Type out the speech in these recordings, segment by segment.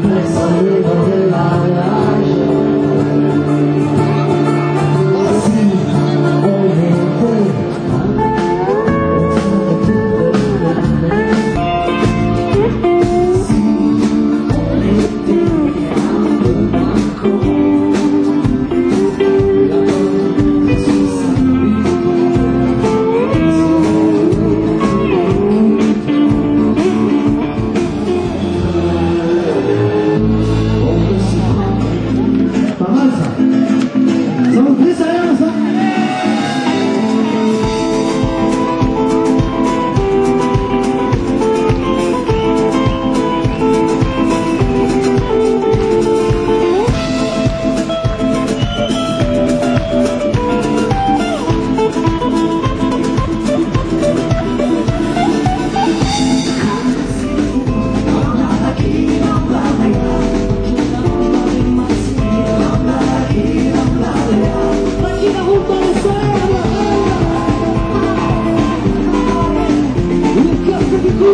Le On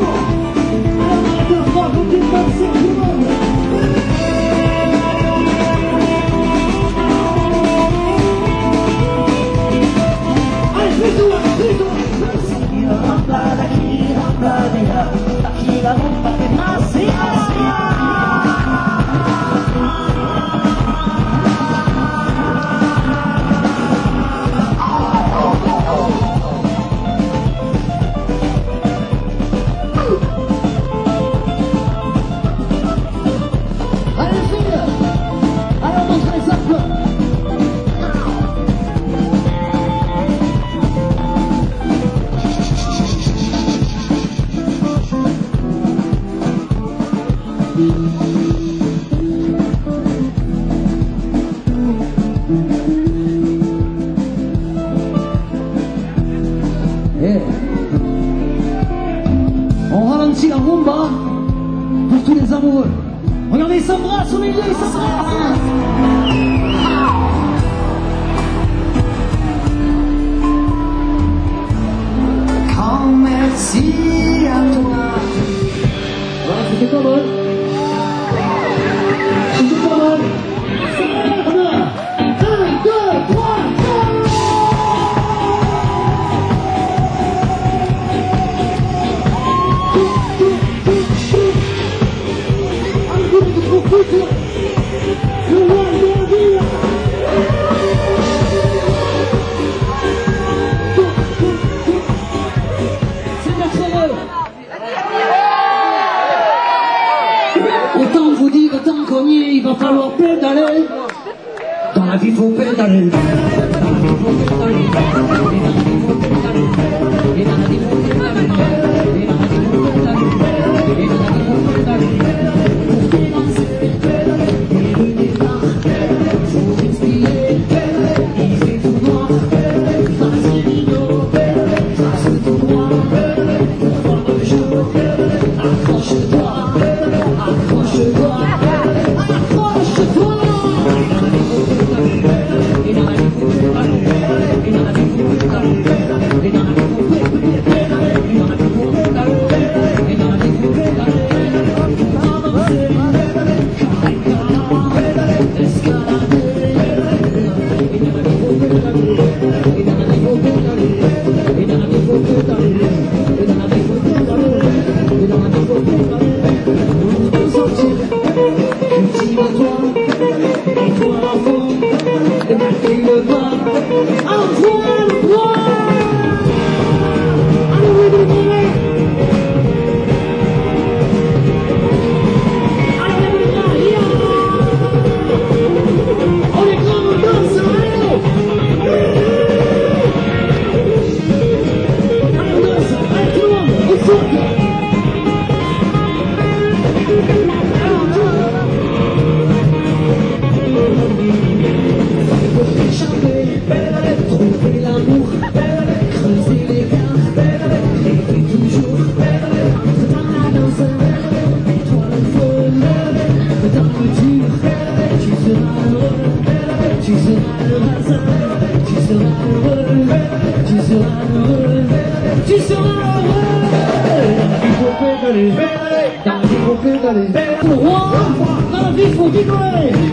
ralentit la rumba pour tous les amoureux. Regardez, ils s'embrassent au milieu, ils s'embrassent. Quand merci à toi. Voilà, c'était pas mal. C'était pas mal. Autant vous dire, autant qu'on y est, il va falloir pédaler. Dans la vie, faut pédaler. Dans la vie, faut pédaler. Dans la vie, faut rigoler.